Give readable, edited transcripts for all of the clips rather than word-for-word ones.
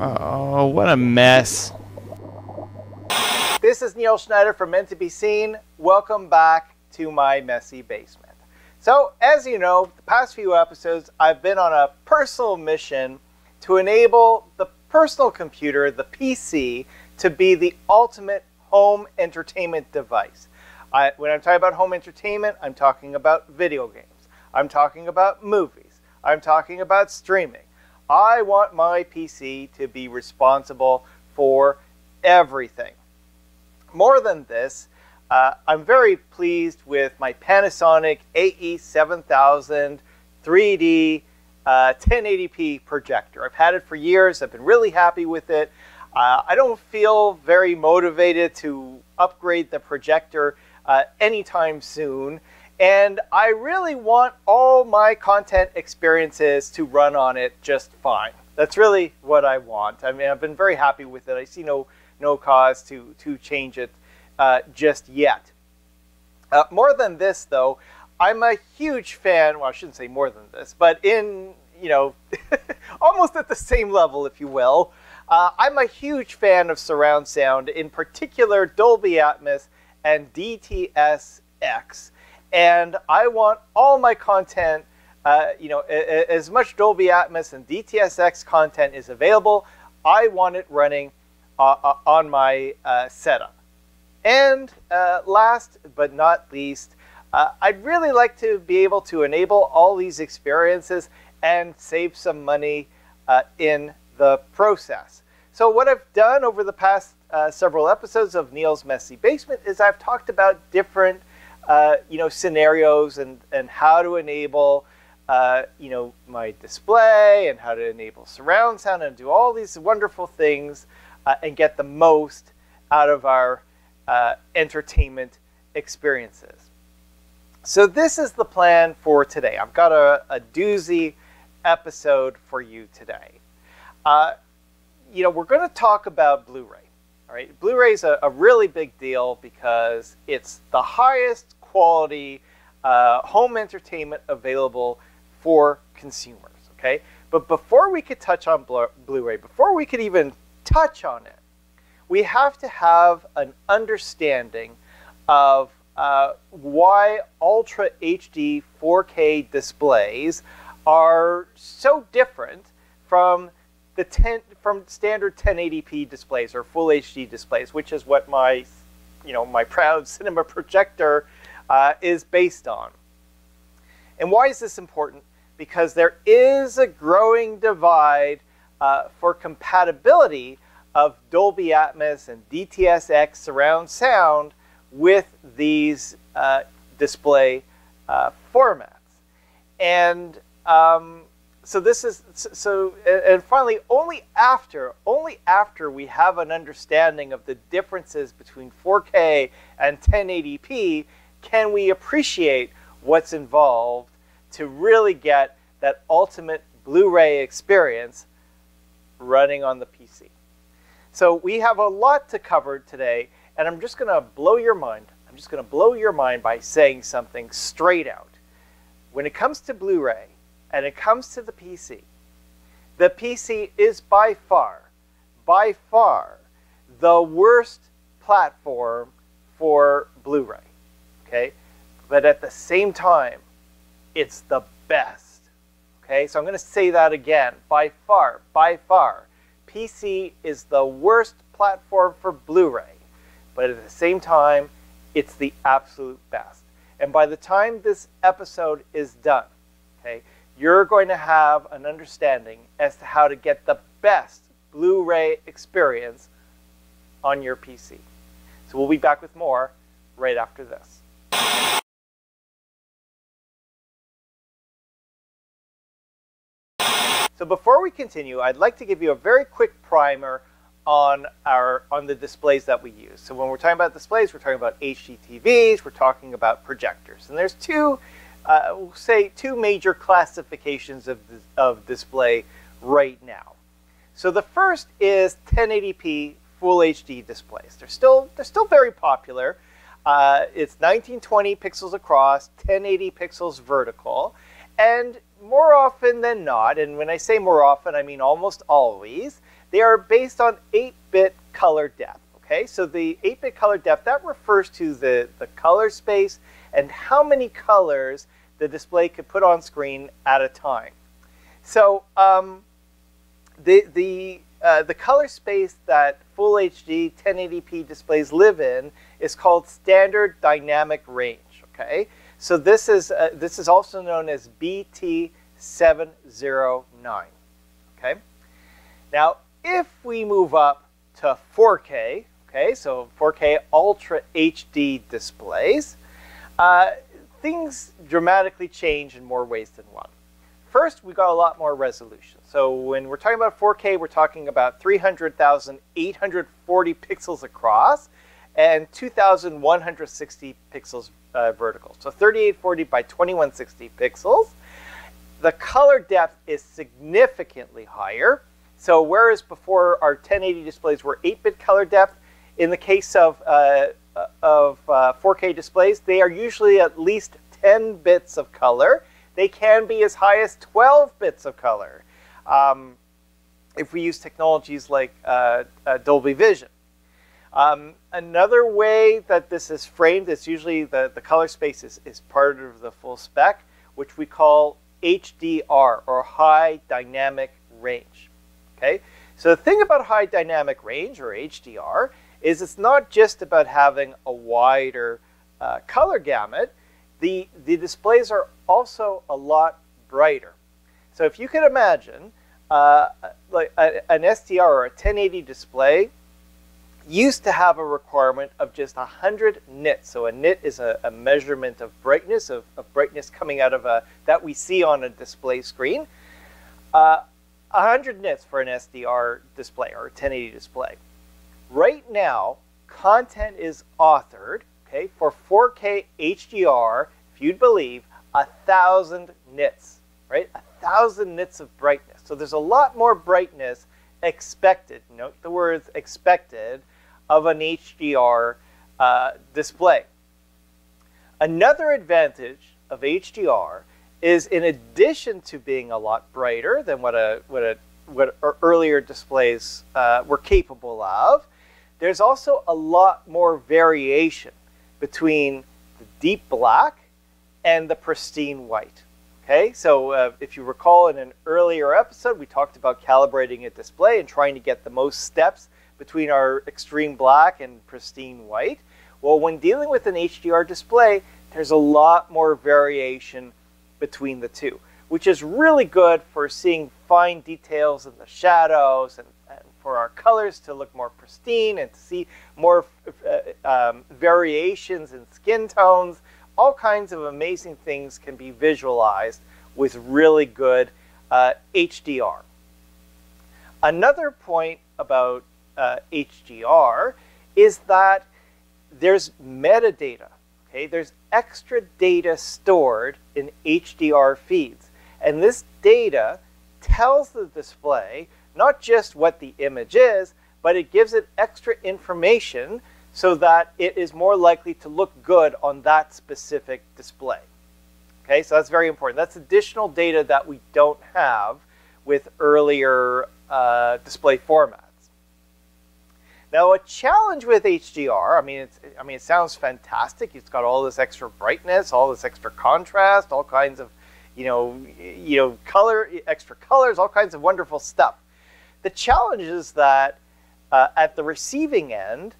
Oh, what a mess. This is Neil Schneider from Meant to Be Seen. Welcome back to my messy basement. So, as you know, the past few episodes, I've been on a personal mission to enable the personal computer, the PC, to be the ultimate home entertainment device. When I'm talking about home entertainment, I'm talking about video games. I'm talking about movies. I'm talking about streaming. I want my PC to be responsible for everything. More than this, I'm very pleased with my Panasonic AE7000 3D 1080p projector. I've had it for years. I've been really happy with it. I don't feel very motivated to upgrade the projector anytime soon. And I really want all my content experiences to run on it just fine. That's really what I want. I mean, I've been very happy with it. I see no cause to change it just yet. More than this, though, I'm a huge fan. Well, I shouldn't say more than this, but in, you know, almost at the same level, if you will, I'm a huge fan of surround sound, in particular Dolby Atmos and DTS-X. And I want all my content, you know, as much Dolby Atmos and DTS-X content is available, I want it running on my setup. And last but not least, I'd really like to be able to enable all these experiences and save some money in the process. So what I've done over the past several episodes of Neil's Messy Basement is I've talked about different you know, scenarios and how to enable, you know, my display and how to enable surround sound and do all these wonderful things and get the most out of our entertainment experiences. So this is the plan for today. I've got a doozy episode for you today. You know, we're going to talk about Blu-ray. All right, Blu-ray is a really big deal because it's the highest quality home entertainment available for consumers, okay? But before we could touch on Blu-ray, before we could even touch on it, we have to have an understanding of why Ultra HD 4K displays are so different from standard 1080p displays or Full HD displays, which is what my, you know, my proud cinema projector is based on. And why is this important? Because there is a growing divide for compatibility of Dolby Atmos and DTS-X surround sound with these display formats. And so this is, and finally, only after we have an understanding of the differences between 4K and 1080p can we appreciate what's involved to really get that ultimate Blu-ray experience running on the PC. So we have a lot to cover today, and I'm just gonna blow your mind. I'm just gonna blow your mind by saying something straight out. When it comes to Blu-ray, and it comes to the PC is by far, the worst platform for Blu-ray, okay? But at the same time, it's the best, okay? So I'm gonna say that again, by far, PC is the worst platform for Blu-ray, but at the same time, it's the absolute best. And by the time this episode is done, okay, you're going to have an understanding as to how to get the best Blu-ray experience on your PC. So we'll be back with more right after this. So before we continue, I'd like to give you a very quick primer on the displays that we use. So when we're talking about displays, we're talking about HDTVs, we're talking about projectors. And there's we'll say two major classifications of display right now. So the first is 1080p Full HD displays. They're still very popular. It's 1920 pixels across, 1080 pixels vertical, and more often than not, and when I say more often, I mean almost always, They are based on 8-bit color depth. Okay, so the 8-bit color depth, that refers to the color space and how many colors the display could put on screen at a time. So the color space that Full HD 1080p displays live in is called standard dynamic range. Okay, so this is also known as BT 709. Okay, now if we move up to 4K. Okay, so 4K Ultra HD displays, things dramatically change in more ways than one. First, we got a lot more resolution. So when we're talking about 4K, we're talking about 300,840 pixels across and 2,160 pixels vertical. So 3840 by 2160 pixels. The color depth is significantly higher. So whereas before our 1080 displays were 8-bit color depth, in the case of 4K displays, they are usually at least 10 bits of color. They can be as high as 12 bits of color if we use technologies like Dolby Vision. Another way that this is framed, it's usually the color space is part of the full spec, which we call HDR, or high dynamic range. Okay, so the thing about high dynamic range, or HDR, is it's not just about having a wider color gamut. The displays are also a lot brighter. So if you could imagine like an SDR or a 1080 display used to have a requirement of just 100 nits. So a nit is a measurement of brightness coming out of that we see on a display screen. 100 nits for an SDR display or a 1080 display. Right now, content is authored, okay, for 4K HDR, if you'd believe, 1,000 nits, right? 1,000 nits of brightness. So there's a lot more brightness expected, note the words expected, of an HDR display. Another advantage of HDR is, in addition to being a lot brighter than what earlier displays were capable of, there's also a lot more variation between the deep black and the pristine white. Okay, so if you recall, in an earlier episode, we talked about calibrating a display and trying to get the most steps between our extreme black and pristine white. Well, when dealing with an HDR display, there's a lot more variation between the two, which is really good for seeing fine details in the shadows and for our colors to look more pristine and to see more variations in skin tones. All kinds of amazing things can be visualized with really good HDR. Another point about HDR is that there's metadata. Okay, there's extra data stored in HDR feeds, and this data tells the display not just what the image is, but it gives it extra information so that it is more likely to look good on that specific display. Okay, so that's very important. That's additional data that we don't have with earlier display formats. Now, a challenge with HDR, I mean, it sounds fantastic. It's got all this extra brightness, all this extra contrast, all kinds of, you know, color, extra colors, all kinds of wonderful stuff. The challenge is that at the receiving end,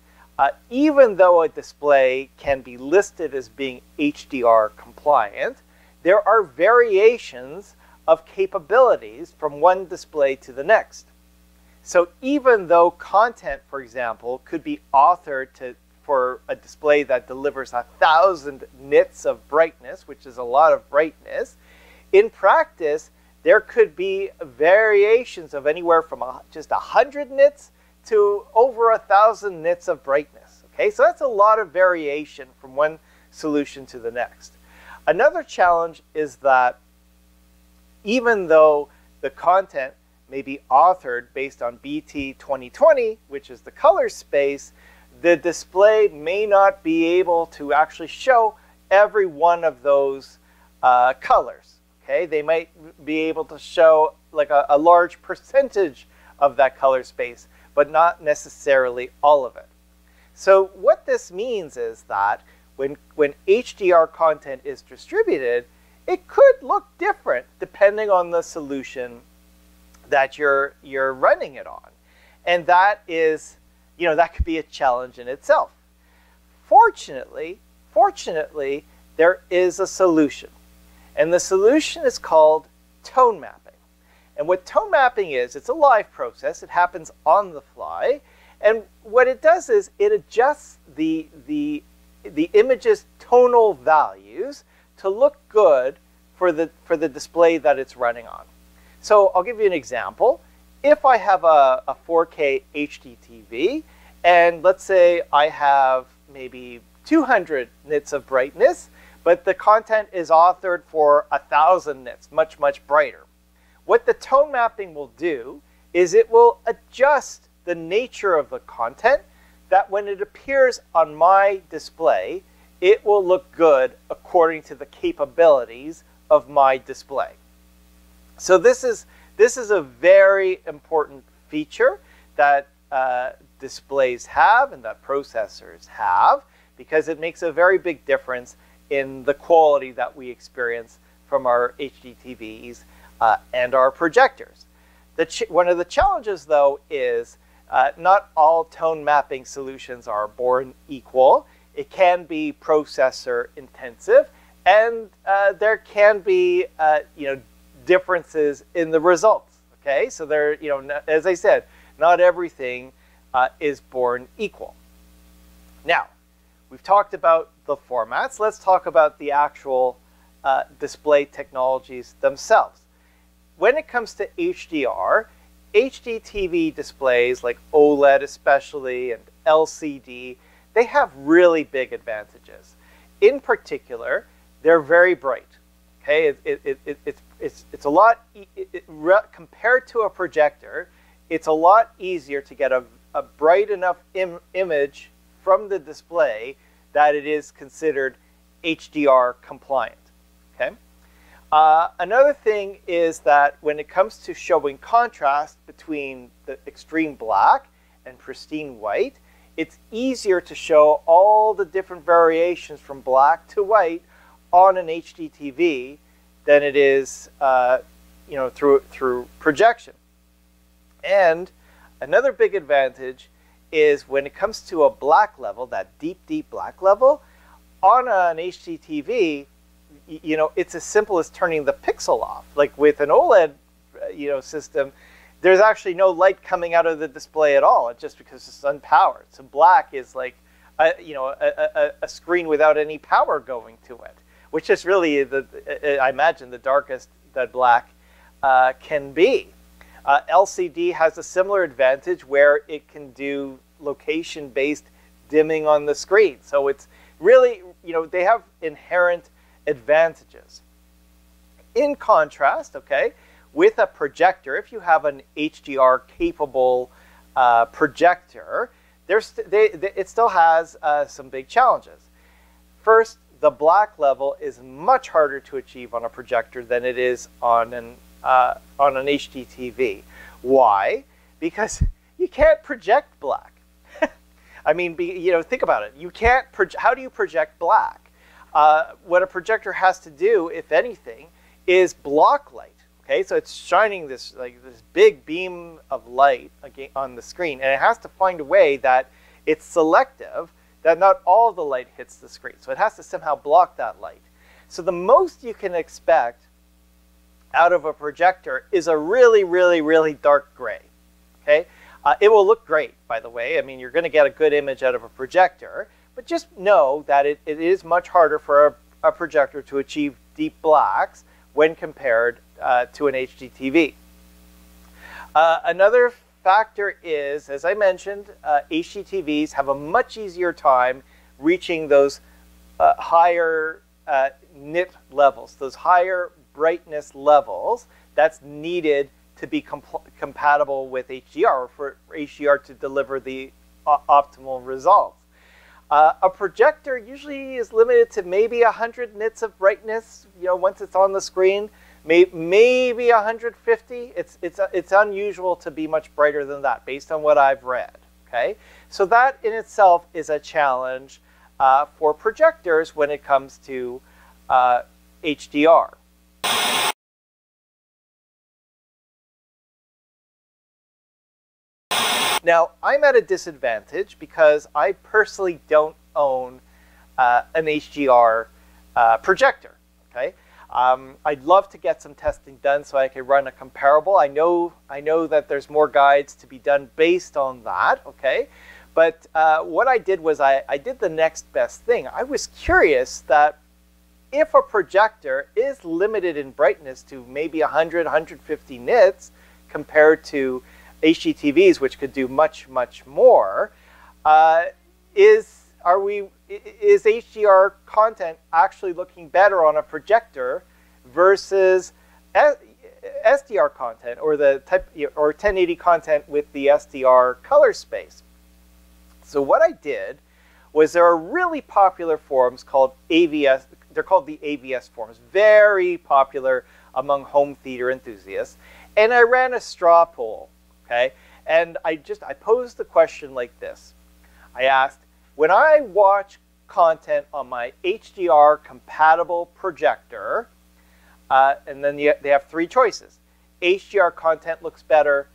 even though a display can be listed as being HDR compliant, there are variations of capabilities from one display to the next. So even though content, for example, could be authored for a display that delivers 1,000 nits of brightness, which is a lot of brightness, in practice, there could be variations of anywhere from just 100 nits to over 1,000 nits of brightness. Okay, so that's a lot of variation from one solution to the next. Another challenge is that even though the content may be authored based on BT 2020, which is the color space, the display may not be able to actually show every one of those colors. Okay, they might be able to show like a large percentage of that color space, but not necessarily all of it. So what this means is that when HDR content is distributed, it could look different depending on the solution that you're running it on. And that is, you know, that could be a challenge in itself. Fortunately, there is a solution. And the solution is called tone mapping. And what tone mapping is, it's a live process. It happens on the fly. And what it does is it adjusts the image's tonal values to look good for the display that it's running on. So I'll give you an example. If I have a 4K HDTV, and let's say I have maybe 200 nits of brightness, but the content is authored for 1,000 nits, much, much brighter. What the tone mapping will do is it will adjust the nature of the content that when it appears on my display, it will look good according to the capabilities of my display. So this is a very important feature that displays have and that processors have, because it makes a very big difference in the quality that we experience from our HDTVs and our projectors. One of the challenges, though, is not all tone mapping solutions are born equal. It can be processor intensive, and there can be differences in the results. Okay, so there, as I said, not everything is born equal. Now, we've talked about the formats. Let's talk about the actual display technologies themselves. When it comes to HDR, HDTV displays like OLED especially and LCD, they have really big advantages. In particular, they're very bright. Okay, it's a lot, compared to a projector, it's a lot easier to get a bright enough image from the display that it is considered HDR compliant. Okay. Another thing is that when it comes to showing contrast between the extreme black and pristine white, it's easier to show all the different variations from black to white on an HDTV than it is through projection. And another big advantage is when it comes to a black level, that deep, deep black level, on an HDTV, it's as simple as turning the pixel off. Like with an OLED, system, there's actually no light coming out of the display at all, just because it's unpowered. So black is like, a screen without any power going to it, which is really, I imagine, the darkest that black can be. LCD has a similar advantage where it can do location-based dimming on the screen. So it's really, they have inherent advantages. In contrast, okay, with a projector, if you have an HDR-capable projector, it still has some big challenges. First, the black level is much harder to achieve on a projector than it is on an HDTV. Why? Because you can't project black. I mean, think about it. You can't how do you project black? What a projector has to do, if anything, is block light. Okay, so it's shining this big beam of light on the screen, and it has to find a way that it's selective, that not all the light hits the screen. So it has to somehow block that light. So the most you can expect out of a projector is a really, really, really dark gray. Okay, it will look great, by the way. I mean, you're going to get a good image out of a projector, but just know that it is much harder for a projector to achieve deep blacks when compared to an HDTV. Another factor is, as I mentioned, HDTVs have a much easier time reaching those higher nit levels, those higher brightness levels that's needed to be compatible with HDR, for HDR to deliver the optimal results. A projector usually is limited to maybe 100 nits of brightness, once it's on the screen. maybe 150. It's unusual to be much brighter than that based on what I've read. Okay, so that in itself is a challenge for projectors when it comes to HDR. Now, I'm at a disadvantage because I personally don't own an HDR projector, okay? I'd love to get some testing done so I can run a comparable. I know that there's more guides to be done based on that, okay? But what I did was I did the next best thing. I was curious that if a projector is limited in brightness to maybe 100, 150 nits compared to HDTVs, which could do much, much more, is HDR content actually looking better on a projector versus SDR content or the type or 1080 content with the SDR color space? So what I did was there are really popular forums called AVS. They're called the AVS forums, very popular among home theater enthusiasts. And I ran a straw poll. Okay, and I posed the question like this. I asked, when I watch content on my HDR compatible projector, and then they have three choices: HDR content looks better,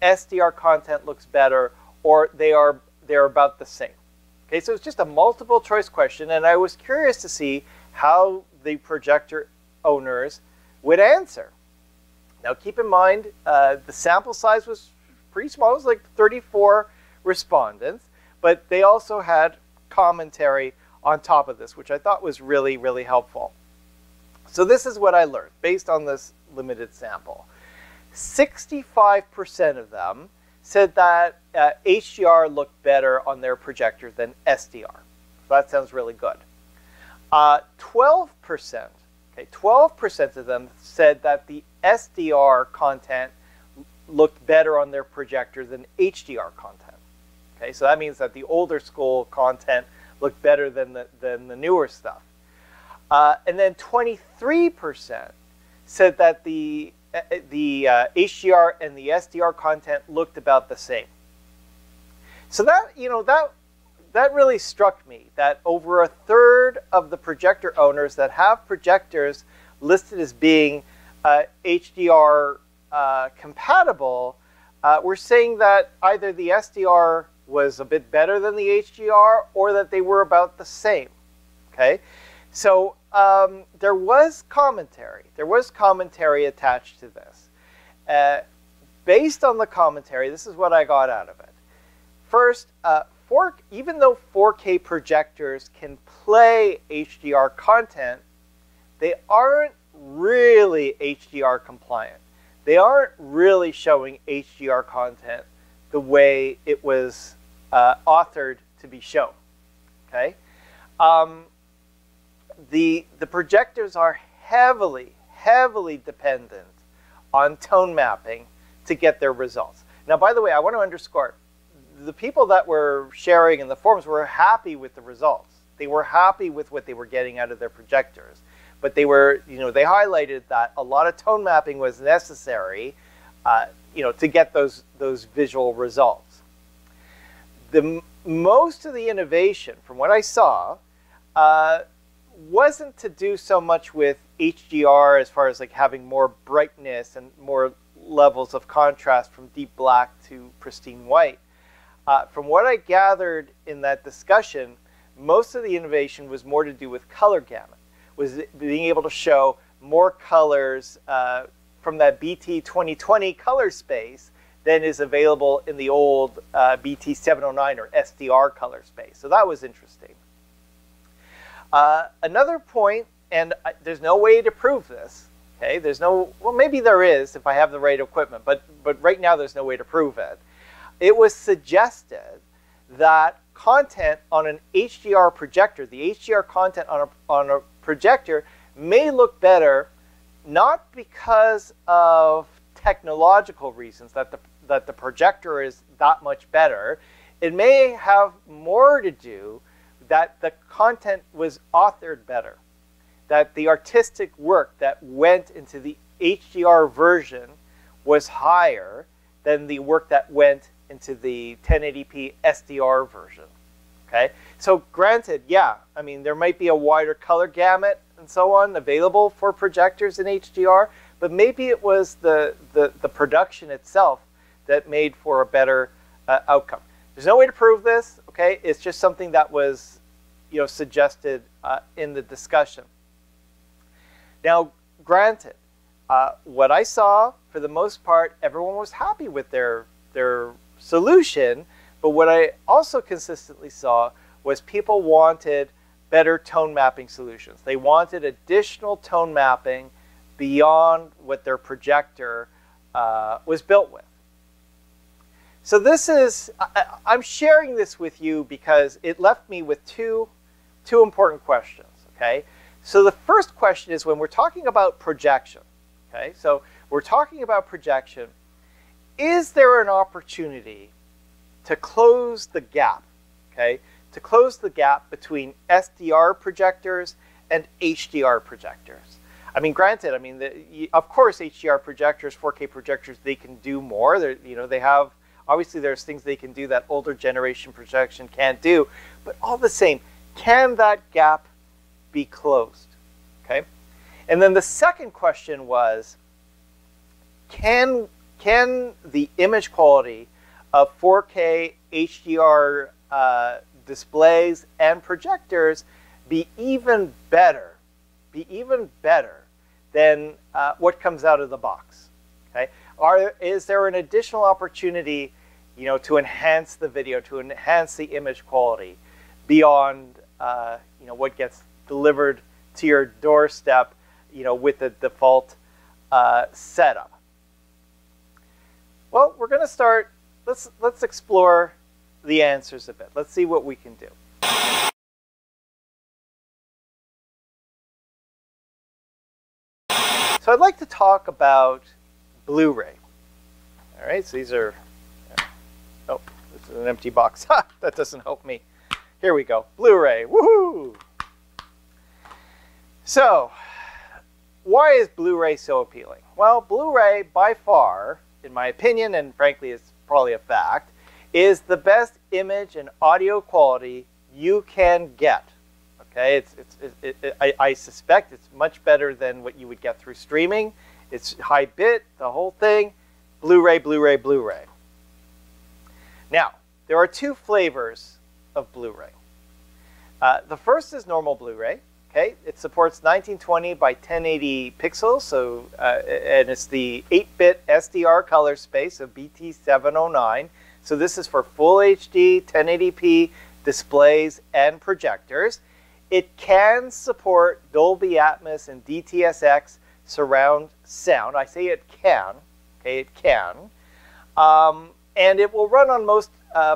SDR content looks better, or they're about the same. Okay, so it's just a multiple choice question, and I was curious to see how the projector owners would answer. Now keep in mind, the sample size was pretty small. It was like 34 respondents, but they also had commentary on top of this, which I thought was really, really helpful. So this is what I learned based on this limited sample. 65% of them said that HDR looked better on their projector than SDR. So that sounds really good. 12%, okay, 12% of them said that the SDR content looked better on their projector than HDR content. Okay, so that means that the older school content looked better than the newer stuff. And then 23% said that the HDR and the SDR content looked about the same. So that, you know, that really struck me, that over a third of the projector owners that have projectors listed as being HDR compatible, we're saying that either the SDR was a bit better than the HDR or that they were about the same. Okay, so there was commentary attached to this. Based on the commentary, this is what I got out of it. First, even though 4K projectors can play HDR content, they aren't really HDR compliant. They aren't really showing HDR content the way it was authored to be shown. Okay, the projectors are heavily dependent on tone mapping to get their results. Now, by the way, I want to underscore the people that were sharing in the forums were happy with the results. They were happy with what they were getting out of their projectors. But they were, you know, they highlighted that a lot of tone mapping was necessary, you know, to get those visual results. Most of the innovation, from what I saw, wasn't to do so much with HDR as far as like having more brightness and more levels of contrast from deep black to pristine white. From what I gathered in that discussion, most of the innovation was more to do with color gamut. Was being able to show more colors from that BT 2020 color space than is available in the old BT 709 or SDR color space. So that was interesting. Another point, and there's no way to prove this, okay? There's no, well, maybe there is if I have the right equipment, but right now there's no way to prove it. It was suggested that content on an HDR projector, the HDR content on a projector may look better, not because of technological reasons that the projector is that much better. It may have more to do that the content was authored better, that the artistic work that went into the HDR version was higher than the work that went into the 1080p SDR version. Okay, so granted, yeah, I mean, there might be a wider color gamut and so on available for projectors in HDR, but maybe it was the production itself that made for a better outcome. There's no way to prove this, okay? It's just something that was, you know, suggested in the discussion. Now, granted, what I saw, for the most part, everyone was happy with their solution, but what I also consistently saw was people wanted better tone mapping solutions. They wanted additional tone mapping beyond what their projector was built with. So this is, I'm sharing this with you because it left me with two important questions, okay? So the first question is, when we're talking about projection, okay? So we're talking about projection, is there an opportunity to close the gap, okay? To close the gap between SDR projectors and HDR projectors. I mean, granted, I mean, of course, HDR projectors, 4K projectors, they can do more. They're, you know, they have, obviously there's things they can do that older generation projection can't do, but all the same, can that gap be closed, okay? And then the second question was, can the image quality of 4K HDR displays and projectors be even better than what comes out of the box, okay? Is there an additional opportunity, you know, to enhance the video, to enhance the image quality beyond, you know, what gets delivered to your doorstep, you know, with the default setup? Well, we're going to start. Let's explore the answers a bit. Let's see what we can do. So I'd like to talk about Blu-ray. All right, so these are, oh, this is an empty box. That doesn't help me. Here we go, Blu-ray, woohoo! So, why is Blu-ray so appealing? Well, Blu-ray, by far, in my opinion, and frankly it's probably a fact, is the best image and audio quality you can get. Okay, I suspect it's much better than what you would get through streaming. It's high bit, the whole thing, Blu-ray, Blu-ray, Blu-ray. Now, there are two flavors of Blu-ray. The first is normal Blu-ray, okay? It supports 1920 by 1080 pixels, so, and it's the 8-bit SDR color space of BT709. So this is for full HD, 1080p displays and projectors. It can support Dolby Atmos and DTS-X surround sound. I say it can, okay, it can. And it will run on most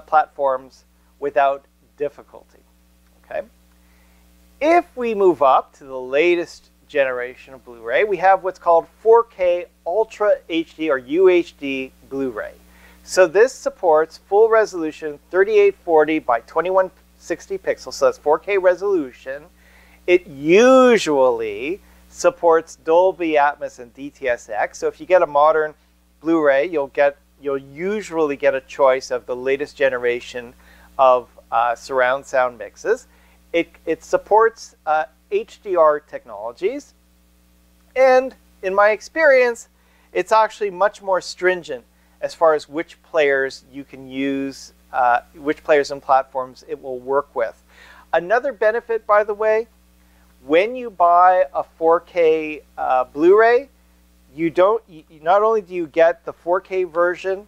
platforms without difficulty, okay? If we move up to the latest generation of Blu-ray, we have what's called 4K Ultra HD or UHD Blu-ray. So this supports full resolution 3840 by 2160 pixels, so that's 4K resolution. It usually supports Dolby Atmos and DTS-X. So if you get a modern Blu-ray, you'll usually get a choice of the latest generation of surround sound mixes. It supports HDR technologies, and in my experience, it's actually much more stringent as far as which players you can use, which players and platforms it will work with. Another benefit, by the way, when you buy a 4K Blu-ray, not only do you get the 4K version,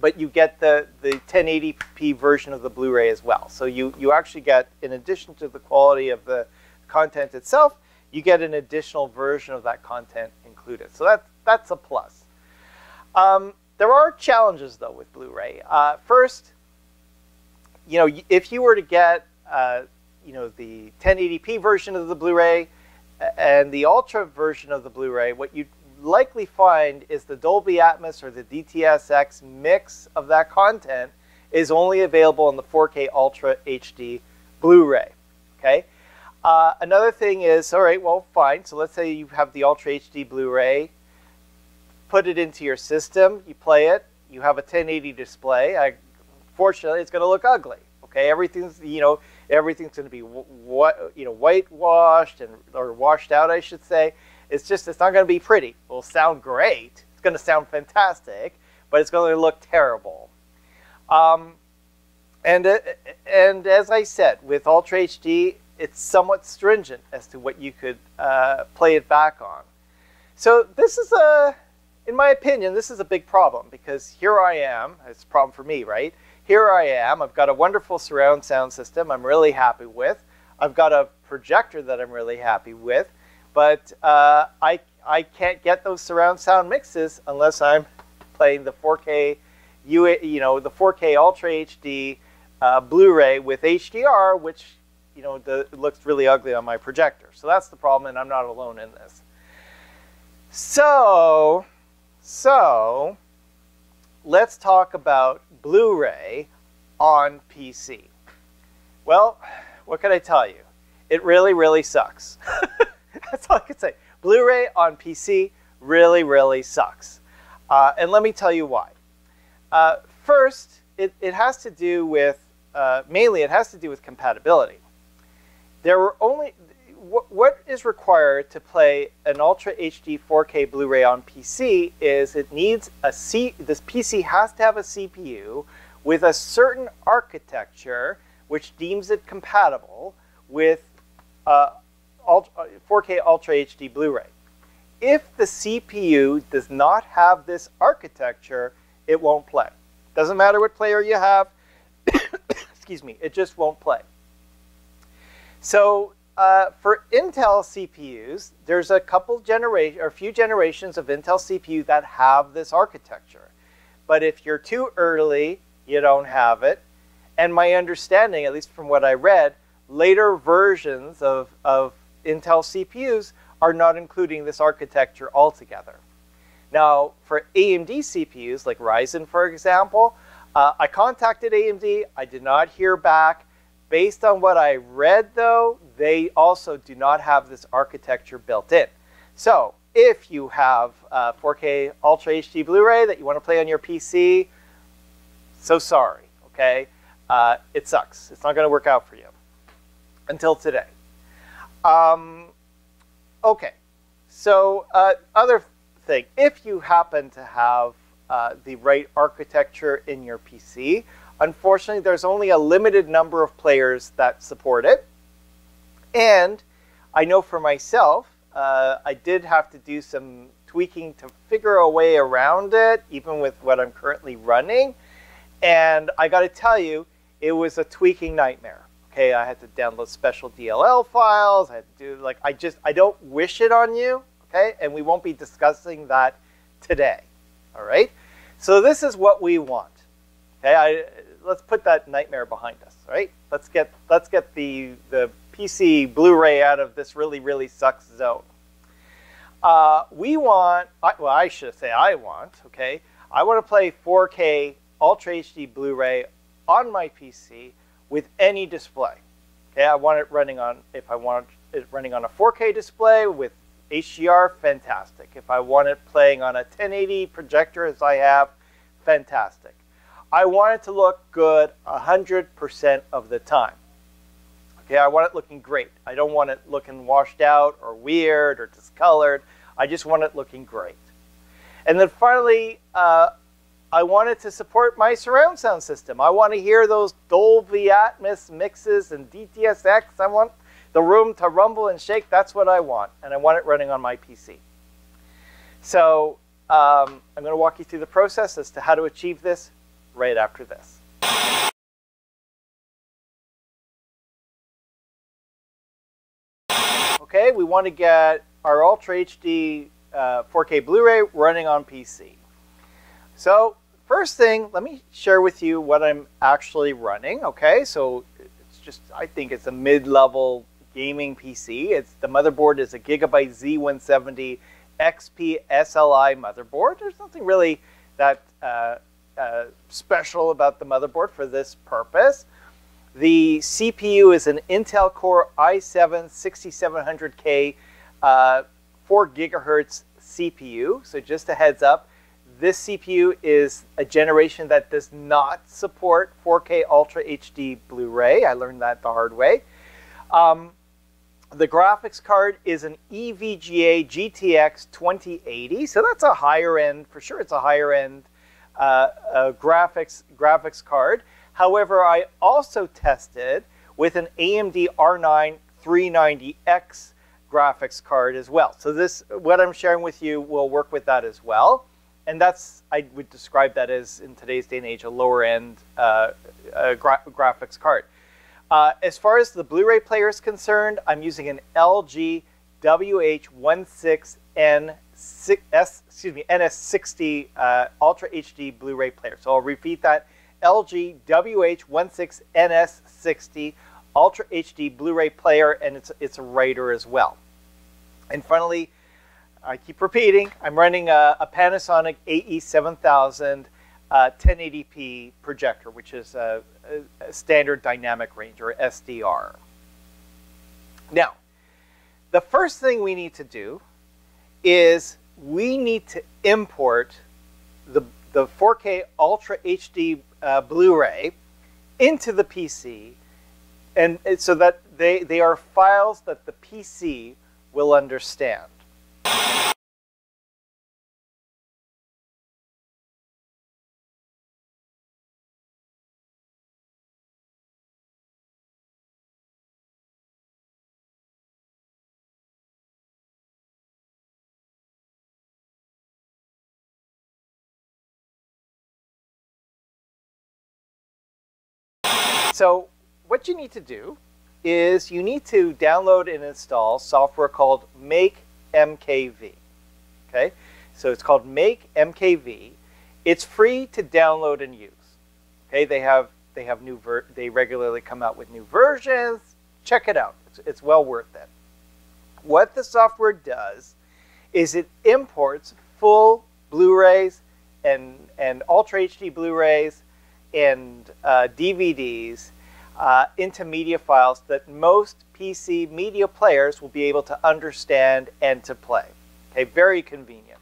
but you get the 1080p version of the Blu-ray as well. So you actually get, in addition to the quality of the content itself, you get an additional version of that content included. So that's a plus. There are challenges though with Blu-ray. First, you know, if you were to get you know, the 1080p version of the Blu-ray and the Ultra version of the Blu-ray, what you'd likely find is the Dolby Atmos or the DTS-X mix of that content is only available in the 4K Ultra HD Blu-ray, okay? Another thing is, all right, well, fine. So let's say you have the Ultra HD Blu-ray. Put it into your system. You play it. You have a 1080 display. Fortunately, it's going to look ugly. Okay, everything's, you know, everything's going to be whitewashed and or washed out, I should say. It's just, it's not going to be pretty. It'll sound great. It's going to sound fantastic, but it's going to look terrible. And as I said, with Ultra HD, it's somewhat stringent as to what you could play it back on. So this is a, in my opinion, this is a big problem, because here I am. It's a problem for me, right? Here I am. I've got a wonderful surround sound system I'm really happy with. I've got a projector that I'm really happy with. But I can't get those surround sound mixes unless I'm playing the 4K, you know, the 4K Ultra HD Blu-ray with HDR, which, you know, it looks really ugly on my projector. So that's the problem, and I'm not alone in this. So let's talk about Blu-ray on PC. Well, what can I tell you? It really, really sucks. That's all I can say. Blu-ray on PC really, really sucks. And let me tell you why. First, it has to do with, mainly it has to do with compatibility. There were only, what is required to play an Ultra HD 4K Blu-ray on PC is it needs a this PC has to have a CPU with a certain architecture which deems it compatible with 4K Ultra HD Blu-ray. If the CPU does not have this architecture, it won't play. Doesn't matter what player you have, excuse me, it just won't play. So for Intel CPUs, there's a couple generation or a few generations of Intel CPU that have this architecture. But if you're too early, you don't have it. And my understanding, at least from what I read, later versions of Intel CPUs are not including this architecture altogether. Now, for AMD CPUs, like Ryzen, for example, I contacted AMD. I did not hear back. Based on what I read, though, they also do not have this architecture built in. So if you have 4K Ultra HD Blu-ray that you want to play on your PC, so sorry, okay? It sucks. It's not going to work out for you until today. Okay, so other thing, if you happen to have the right architecture in your PC, unfortunately, there's only a limited number of players that support it. And I know for myself, I did have to do some tweaking to figure a way around it, even with what I'm currently running. And I got to tell you, it was a tweaking nightmare. Okay, I had to download special DLL files. I had to do, like, I don't wish it on you, okay? And we won't be discussing that today, all right? So this is what we want, okay? Let's put that nightmare behind us, all right? Let's get the PC Blu-ray out of this really, really sucks zone. We want, well, I should say I want, okay? I want to play 4K Ultra HD Blu-ray on my PC with any display. Okay, I want it running on, if I want it running on a 4K display with HDR, fantastic. If I want it playing on a 1080 projector as I have, fantastic. I want it to look good 100% of the time. Okay, I want it looking great. I don't want it looking washed out or weird or discolored. I just want it looking great. And then finally, I wanted to support my surround sound system. I want to hear those Dolby Atmos mixes and DTS-X. I want the room to rumble and shake. That's what I want, and I want it running on my PC. So I'm going to walk you through the process as to how to achieve this right after this. Okay, we want to get our Ultra HD 4K Blu-ray running on PC. So first thing, let me share with you what I'm actually running, okay? So it's just, I think it's a mid-level gaming PC. It's, the motherboard is a Gigabyte Z170 XP SLI motherboard. There's nothing really that special about the motherboard for this purpose. The CPU is an Intel Core i7-6700K 4 gigahertz CPU. So just a heads up, this CPU is a generation that does not support 4K Ultra HD Blu-ray. I learned that the hard way. The graphics card is an EVGA GTX 2080. So that's a higher end, for sure it's a higher end graphics card. However, I also tested with an AMD R9 390X graphics card as well. So this, what I'm sharing with you, will work with that as well. And that's, I would describe that as, in today's day and age, a lower end graphics card. As far as the Blu-ray player is concerned, I'm using an LG WH16NS60 Ultra HD Blu-ray player. So I'll repeat that. LG WH16NS60 Ultra HD Blu-ray player, and it's a writer as well. And finally, I keep repeating, I'm running a Panasonic AE7000 1080p projector, which is a standard dynamic range, or SDR. Now, the first thing we need to do is we need to import the 4K Ultra HD Blu-ray into the PC, and so that they are files that the PC will understand. So what you need to do is you need to download and install software called MakeMKV. Okay, so it's called MakeMKV. It's free to download and use. Okay, they have they regularly come out with new versions. Check it out. It's well worth it. What the software does is it imports full Blu-rays and Ultra HD Blu-rays and DVDs into media files that most PC media players will be able to understand and to play. Okay, very convenient.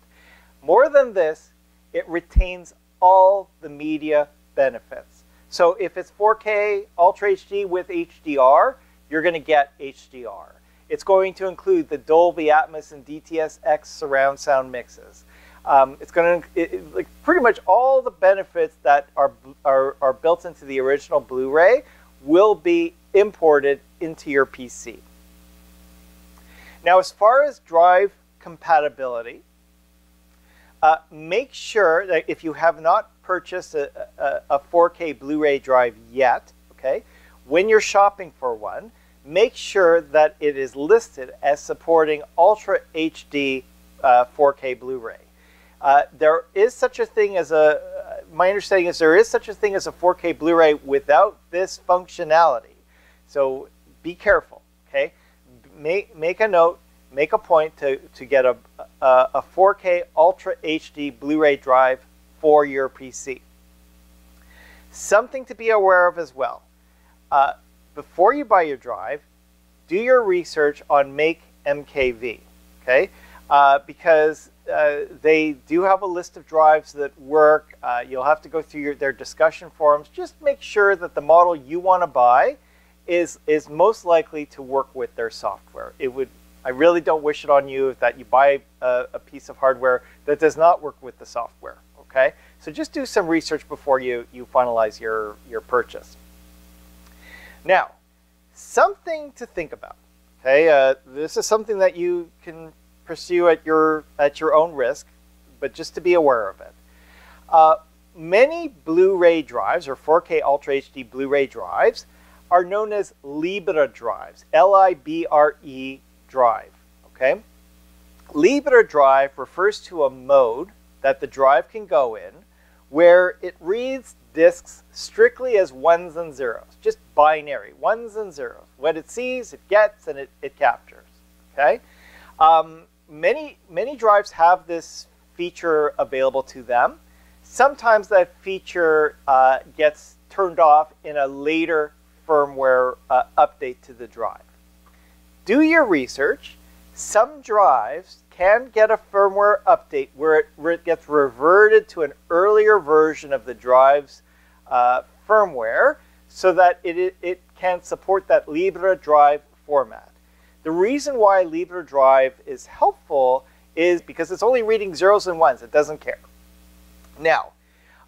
More than this, it retains all the media benefits. So if it's 4K Ultra HD with HDR, you're going to get HDR. It's going to include the Dolby Atmos and DTS-X surround sound mixes. It's going to, like, pretty much all the benefits that are built into the original Blu-ray will be imported into your PC. Now, as far as drive compatibility, make sure that if you have not purchased a 4K Blu-ray drive yet, okay, when you're shopping for one, make sure that it is listed as supporting Ultra HD 4K Blu-ray. There is such a thing as a, my understanding is there is such a thing as a 4K Blu-ray without this functionality. So be careful, okay? Make a note, make a point to get a 4K Ultra HD Blu-ray drive for your PC. Something to be aware of as well. Before you buy your drive, do your research on MakeMKV, okay? Because they do have a list of drives that work. You'll have to go through their discussion forums. Just make sure that the model you want to buy is most likely to work with their software. It would, I really don't wish it on you that you buy a piece of hardware that does not work with the software, okay? So just do some research before you finalize your purchase. Now, something to think about, okay? This is something that you can pursue at your own risk, but just to be aware of it. Many Blu-ray drives, or 4K Ultra HD Blu-ray drives, are known as Libre drives, L-I-B-R-E drive, okay? Libre drive refers to a mode that the drive can go in where it reads discs strictly as ones and zeros, just binary, ones and zeros. What it sees, it gets, and it captures, okay? Many drives have this feature available to them. Sometimes that feature gets turned off in a later firmware update to the drive. Do your research. Some drives can get a firmware update where it gets reverted to an earlier version of the drive's firmware so that it can support that Libre drive format. The reason why Libre drive is helpful is because it's only reading zeros and ones. It doesn't care. Now,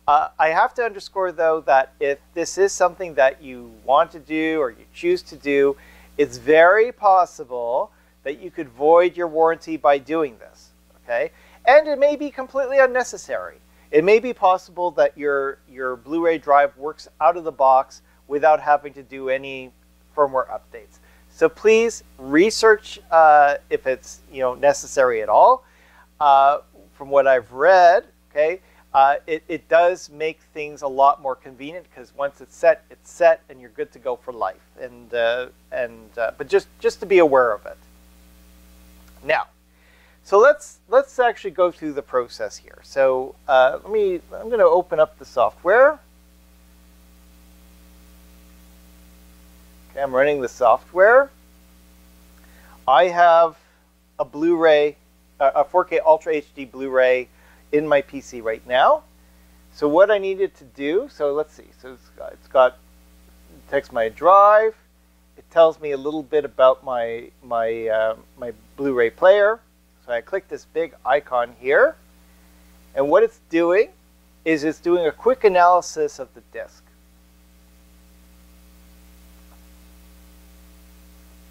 I have to underscore, though, that if this is something that you want to do or you choose to do, it's very possible that you could void your warranty by doing this, okay? And it may be completely unnecessary. It may be possible that your Blu-ray drive works out of the box without having to do any firmware updates. So please research if it's necessary at all. From what I've read, okay, it does make things a lot more convenient because once it's set, and you're good to go for life. And but just to be aware of it. Now, so let's actually go through the process here. So I'm going to open up the software. I'm running the software. I have a Blu-ray, a 4K Ultra HD Blu-ray in my PC right now. So what I needed to do, so let's see. So it takes my drive. It tells me a little bit about my Blu-ray player. So I click this big icon here. And what it's doing is it's doing a quick analysis of the disc.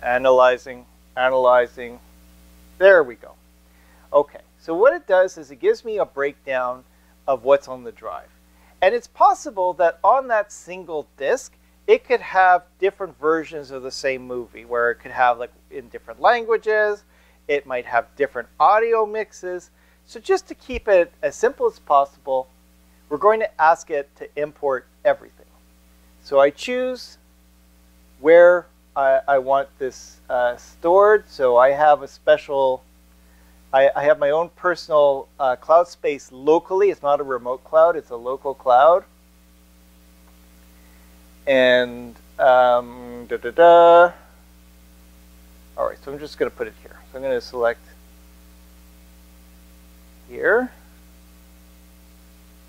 Analyzing, there we go. Okay, so what it does is it gives me a breakdown of what's on the drive. And it's possible that on that single disc, it could have different versions of the same movie, where it could have like in different languages, it might have different audio mixes. So just to keep it as simple as possible, we're going to ask it to import everything. So I choose where I want this stored, so I have a special, I have my own personal cloud space locally. It's not a remote cloud, it's a local cloud. And all right, so I'm just going to put it here. So I'm going to select here.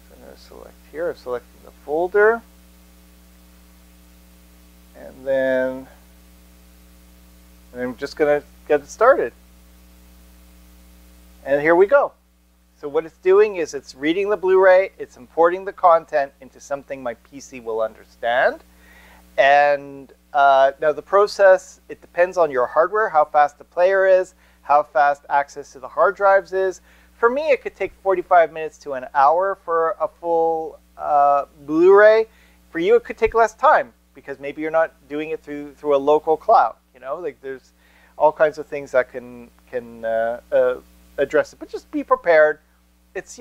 So I'm going to select here. I'm selecting the folder. And then I'm just going to get it started. And here we go. So what it's doing is it's reading the Blu-ray, it's importing the content into something my PC will understand. And now the process, it depends on your hardware, how fast the player is, how fast access to the hard drives is. For me, it could take 45 minutes to an hour for a full Blu-ray. For you, it could take less time because maybe you're not doing it through a local cloud. Like there's all kinds of things that can address it, but just be prepared. It's,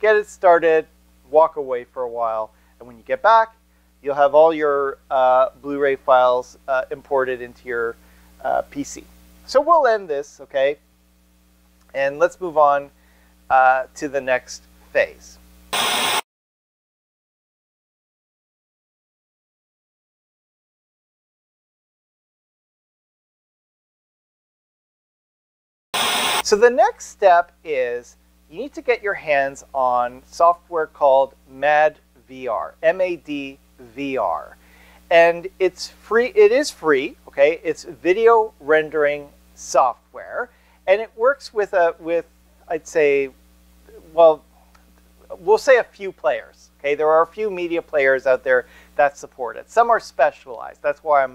get it started, walk away for a while, and when you get back, you'll have all your Blu-ray files imported into your PC. So we'll end this, okay? And let's move on to the next phase. So the next step is you need to get your hands on software called MadVR, M-A-D-V-R. And it's free, it is free, okay? It's video rendering software. And it works with I'd say, well, we'll say a few players, okay? There are a few media players out there that support it. Some are specialized. That's why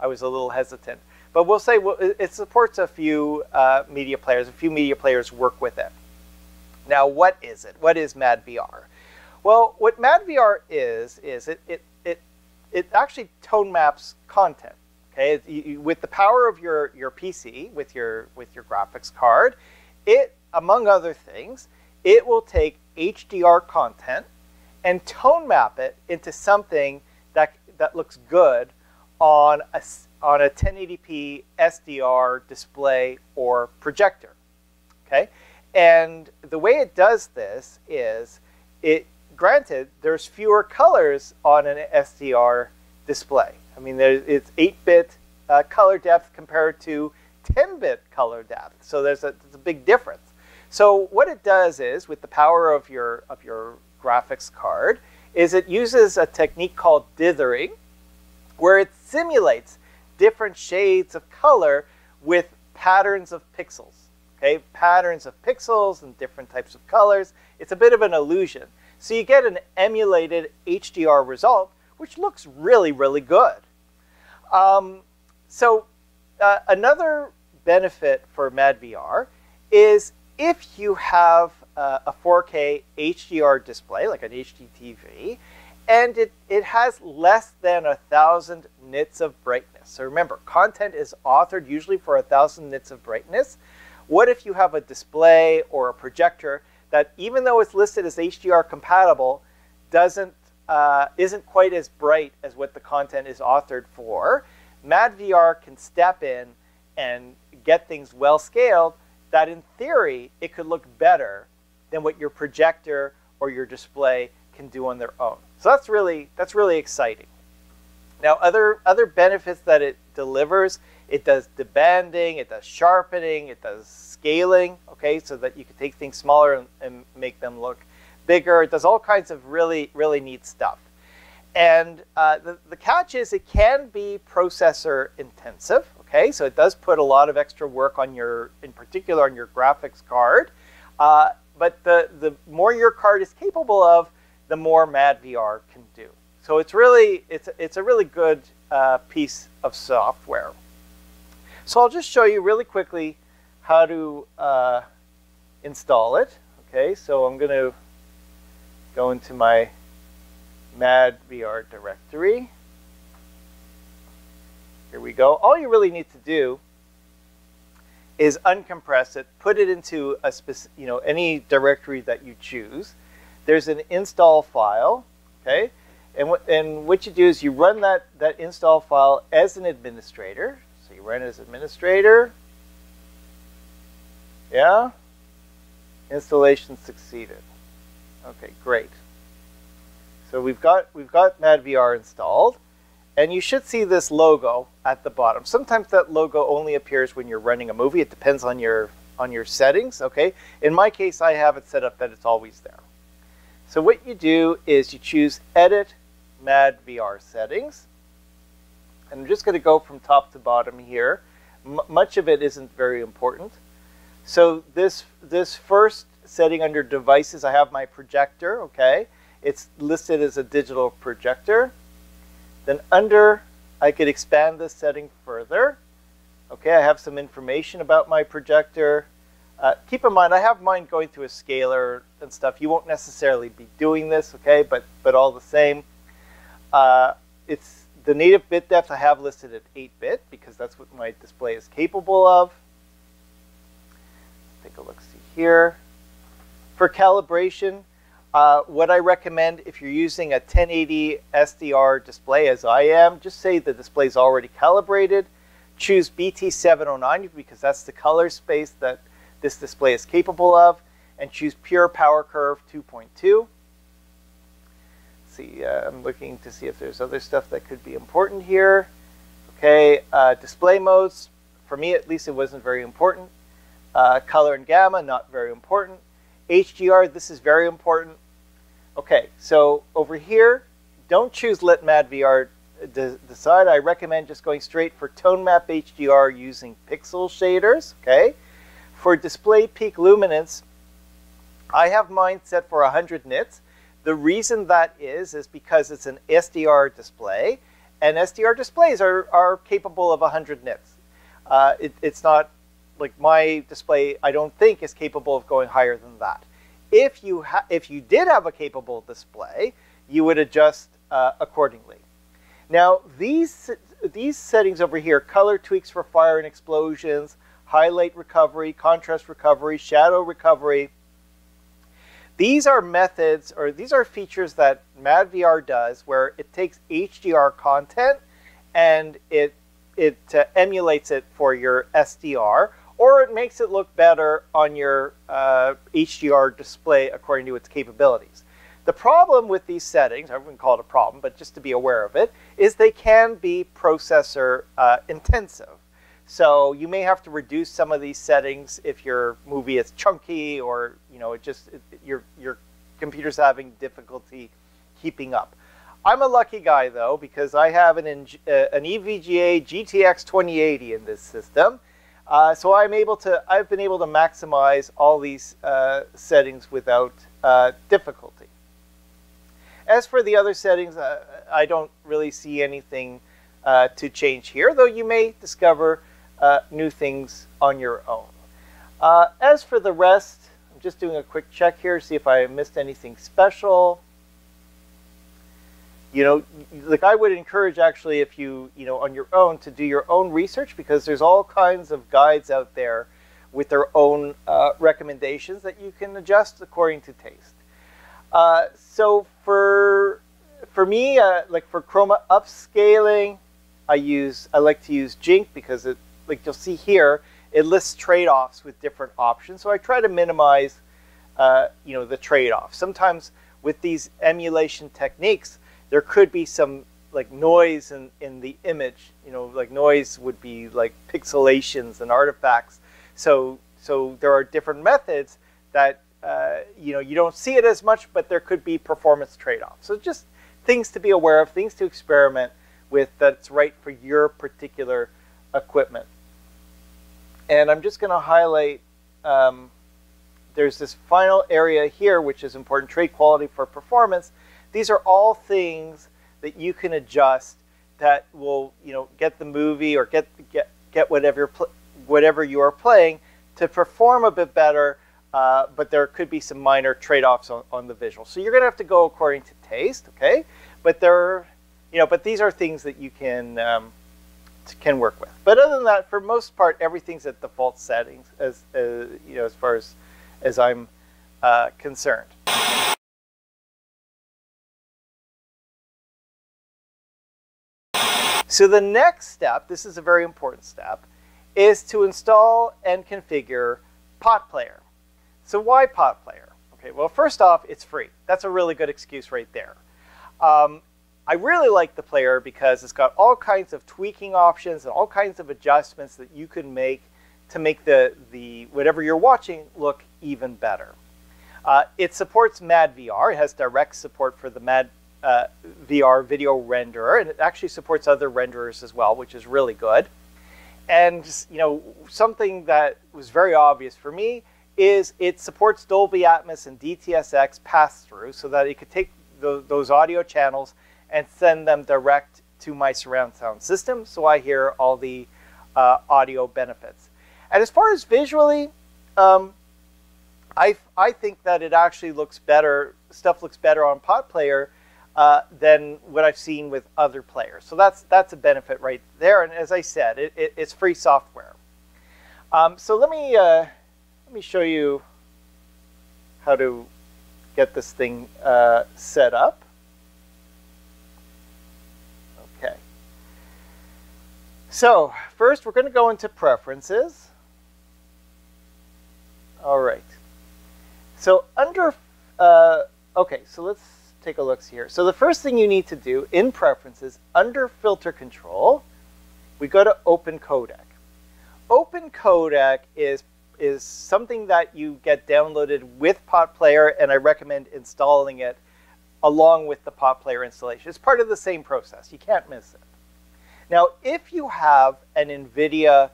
I was a little hesitant. But we'll say it supports a few media players. A few media players work with it. Now, what is it? What is MadVR? Well, what MadVR is it actually tone maps content. Okay, with the power of your PC, with your graphics card, it, among other things, it will take HDR content and tone map it into something that looks good on a 1080p SDR display or projector, okay? And the way it does this is, granted, there's fewer colors on an SDR display, I mean, it's 8-bit color depth compared to 10-bit color depth. So there's a big difference. So what it does is, with the power of your graphics card, is it uses a technique called dithering, where it simulates different shades of color with patterns of pixels. Okay, patterns of pixels and different types of colors. It's a bit of an illusion. So you get an emulated HDR result, which looks really, really good. Another benefit for MadVR is if you have a 4K HDR display, like an HDTV, and it has less than 1,000 nits of brightness. So remember, content is authored usually for 1,000 nits of brightness. What if you have a display or a projector that, even though it's listed as HDR compatible, isn't quite as bright as what the content is authored for? MadVR can step in and get things well scaled that, in theory, it could look better than what your projector or your display can do on their own. So that's really exciting. Now, other benefits that it delivers: it does debanding, it does sharpening, it does scaling, okay, so that you can take things smaller and make them look bigger. It does all kinds of really, really neat stuff. And the catch is it can be processor intensive, okay, so it does put a lot of extra work on your, in particular on your graphics card. But the more your card is capable of, the more MadVR can do. So it's a really good piece of software. So I'll just show you really quickly how to install it. Okay, so I'm going to go into my MadVR directory. Here we go. All you really need to do is uncompress it, put it into a any directory that you choose. There's an install file, okay? And what you do is you run that install file as an administrator. So you run as administrator. Yeah? Installation succeeded. Okay, great. So we've got MadVR installed, and you should see this logo at the bottom. Sometimes that logo only appears when you're running a movie. It depends on your settings, okay? In my case, I have it set up that it's always there. So what you do is you choose Edit MadVR Settings. And I'm just going to go from top to bottom here. Much of it isn't very important. So this first setting under Devices, I have my projector, okay? It's listed as a digital projector. Then under, I could expand this setting further. Okay, I have some information about my projector. Keep in mind, I have mine going through a scaler and stuff. You won't necessarily be doing this, okay? But all the same, it's the native bit depth I have listed at 8-bit because that's what my display is capable of. Take a look, see here. For calibration, what I recommend if you're using a 1080 SDR display, as I am, just say the display is already calibrated. Choose BT709 because that's the color space that this display is capable of, and choose Pure Power Curve 2.2. See, I'm looking to see if there's other stuff that could be important here. Okay, display modes, for me at least, it wasn't very important. Color and gamma, not very important. HDR, this is very important. Okay, so over here, don't choose Let MadVR Decide. I recommend just going straight for Tone Map HDR using pixel shaders, okay? For display peak luminance, I have mine set for 100 nits. The reason that is because it's an SDR display, and SDR displays are capable of 100 nits. It's not like my display, I don't think, is capable of going higher than that. If you did have a capable display, you would adjust accordingly. Now these settings over here: color tweaks for fire and explosions, highlight recovery, contrast recovery, shadow recovery. These are methods, or these are features that MadVR does where it takes HDR content and it emulates it for your SDR, or it makes it look better on your HDR display according to its capabilities. The problem with these settings, I wouldn't call it a problem, but just to be aware of it, is they can be processor intensive. So you may have to reduce some of these settings if your movie is chunky, or you know, your computer's having difficulty keeping up. I'm a lucky guy though, because I have an EVGA GTX 2080 in this system, so I've been able to maximize all these settings without difficulty. As for the other settings, I don't really see anything to change here, though you may discover new things on your own. As for the rest, I'm just doing a quick check here, see if I missed anything special. You know, like I would encourage actually, if you know, on your own, to do your own research, because there's all kinds of guides out there with their own recommendations that you can adjust according to taste. So for me, like for chroma upscaling, I like to use Jink, because it, like you'll see here, it lists trade-offs with different options. So I try to minimize, you know, the trade-offs. Sometimes with these emulation techniques, there could be some like noise in the image. You know, like noise would be like pixelations and artifacts. So there are different methods that you know, you don't see it as much, but there could be performance trade-offs. So just things to be aware of, things to experiment with that's right for your particular equipment. And I'm just going to highlight, there's this final area here, which is important, trade quality for performance. These are all things that you can adjust that will, you know, get the movie or get whatever you are playing to perform a bit better, but there could be some minor trade-offs on the visual. So you're going to have to go according to taste, okay? But there, you know, but these are things that you can work with. But other than that, for most part, everything's at default settings, as you know, as far as I'm concerned. So the next step, this is a very important step, is to install and configure PotPlayer. So why PotPlayer? Okay, well, first off, it's free. That's a really good excuse right there. I really like the player because it's got all kinds of tweaking options and all kinds of adjustments that you can make to make the whatever you're watching look even better. It supports MadVR. It has direct support for the MadVR video renderer, and it actually supports other renderers as well, which is really good. And you know, something that was very obvious for me is it supports Dolby Atmos and DTS-X pass-through, so that it could take those audio channels and send them direct to my surround sound system, so I hear all the audio benefits. And as far as visually, I think that it actually looks better, stuff looks better on PotPlayer than what I've seen with other players. So that's a benefit right there. And as I said, it's free software. So let me show you how to get this thing set up. Okay. So first, we're going to go into Preferences. All right. So under okay, so let's take a look here. So the first thing you need to do in Preferences, under Filter Control, we go to Open Codec. Open Codec is something that you get downloaded with PotPlayer, and I recommend installing it along with the PotPlayer installation. It's part of the same process. You can't miss it. Now, if you have an NVIDIA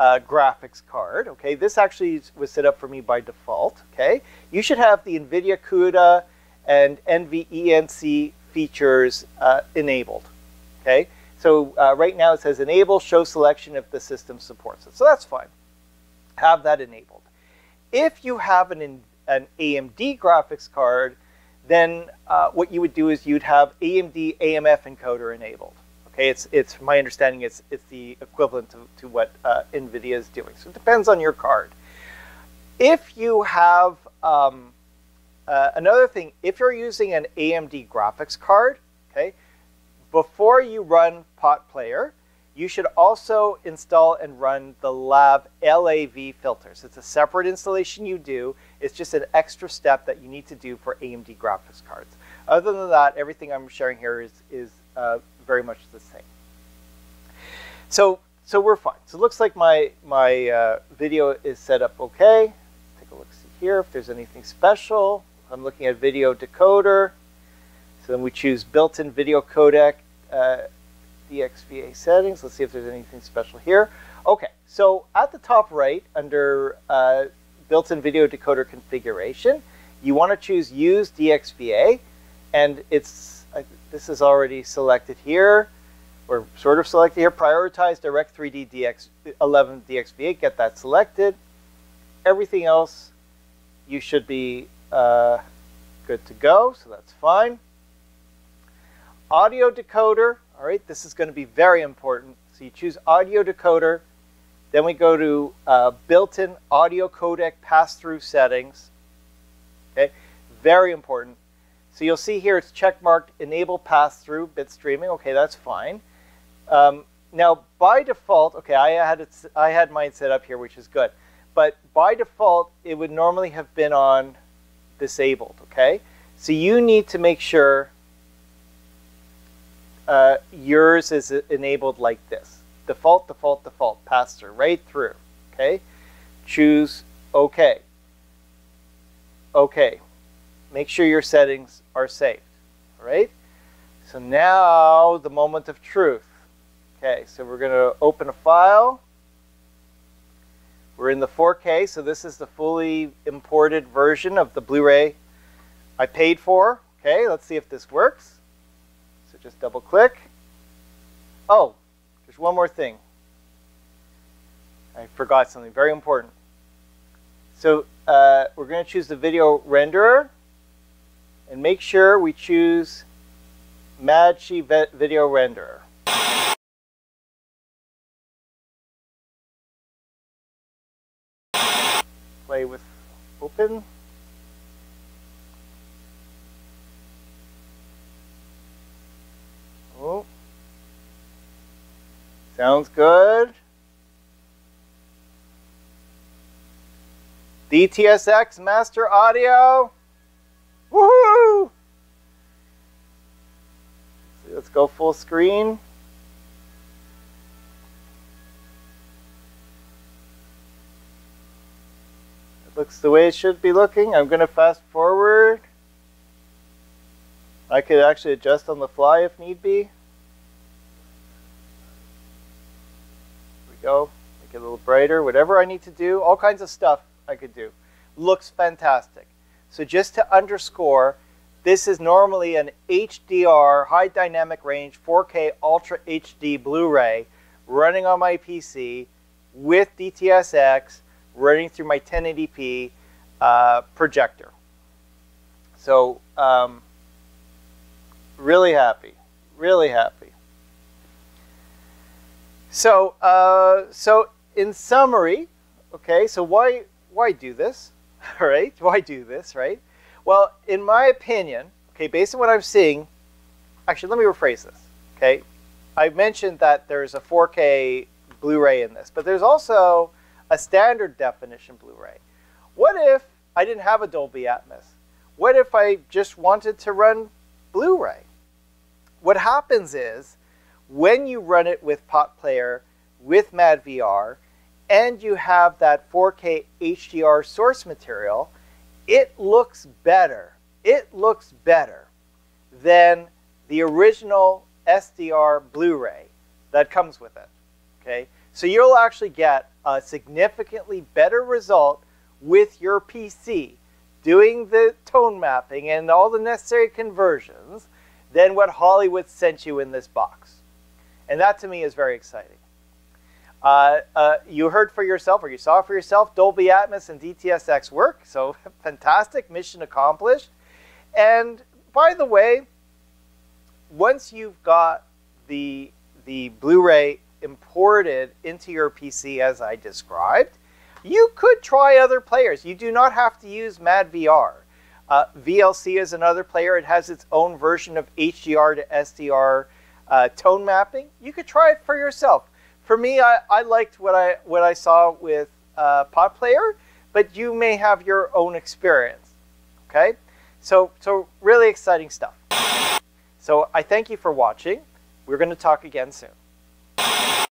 graphics card, okay, this actually was set up for me by default, okay, you should have the NVIDIA CUDA and NVENC features enabled, okay? So right now it says enable, show selection if the system supports it. So that's fine. Have that enabled. If you have an AMD graphics card, then what you would do is you'd have AMD AMF encoder enabled. Okay, it's my understanding it's the equivalent to what NVIDIA is doing. So it depends on your card. If you have another thing, if you're using an AMD graphics card, okay, before you run PotPlayer, You should also install and run the LAV filters. It's a separate installation you do. It's just an extra step that you need to do for AMD graphics cards. Other than that, everything I'm sharing here is very much the same. So we're fine. So it looks like my video is set up okay. Let's take a look, see here if there's anything special. I'm looking at video decoder. So then we choose built-in video codec, DXVA settings. Let's see if there's anything special here. Okay, so at the top right under built-in video decoder configuration, you want to choose use DXVA, and it's this is already selected here, or sort of selected here. Prioritize Direct3D DX11 DXVA. Get that selected. Everything else, you should be good to go. So that's fine. Audio decoder. All right, this is going to be very important. So you choose audio decoder. Then we go to built-in audio codec pass-through settings. Okay, very important. So you'll see here it's checkmarked enable pass-through bit streaming. Okay, that's fine. Now by default, okay, I had mine set up here, which is good. But by default, it would normally have been on disabled. Okay, so you need to make sure yours is enabled like this. Default, default, default, pass-through, right through, okay? Choose okay. Okay, make sure your settings are saved, all right? So now the moment of truth. Okay, so we're gonna open a file. We're in the 4K, so this is the fully imported version of the Blu-ray I paid for. Okay, let's see if this works. So just double click. Oh, there's one more thing. I forgot something very important. So we're going to choose the video renderer and make sure we choose MadVR video renderer. Play with open. Oh, sounds good. DTS-X master audio. Woohoo! Let's go full screen. It looks the way it should be looking. I'm going to fast forward. I could actually adjust on the fly if need be. Here we go. Make it a little brighter. Whatever I need to do. All kinds of stuff I could do. Looks fantastic. So just to underscore, this is normally an HDR, high dynamic range, 4K Ultra HD Blu-ray running on my PC with DTS-X running through my 1080p projector. So, really happy, really happy. So, so in summary, okay. So why do this, all right? Why do this, right? Well, in my opinion, okay, based on what I'm seeing, actually, let me rephrase this. Okay, I mentioned that there's a 4K Blu-ray in this, but there's also a standard definition Blu-ray. What if I didn't have a Dolby Atmos? What if I just wanted to run Blu-ray? What happens is, when you run it with PotPlayer, with MadVR, and you have that 4K HDR source material, it looks better. It looks better than the original SDR Blu-ray that comes with it, okay? So you'll actually get a significantly better result with your PC doing the tone mapping and all the necessary conversions than what Hollywood sent you in this box. And that to me is very exciting. You heard for yourself, or you saw for yourself, Dolby Atmos and DTS-X work. So fantastic, mission accomplished. And by the way, once you've got the Blu-ray imported into your PC as I described, you could try other players. You do not have to use MadVR. VLC is another player. It has its own version of HDR to SDR tone mapping. You could try it for yourself. for me, I liked what I saw with PotPlayer, but you may have your own experience. Okay, so really exciting stuff. So I thank you for watching. We're going to talk again soon.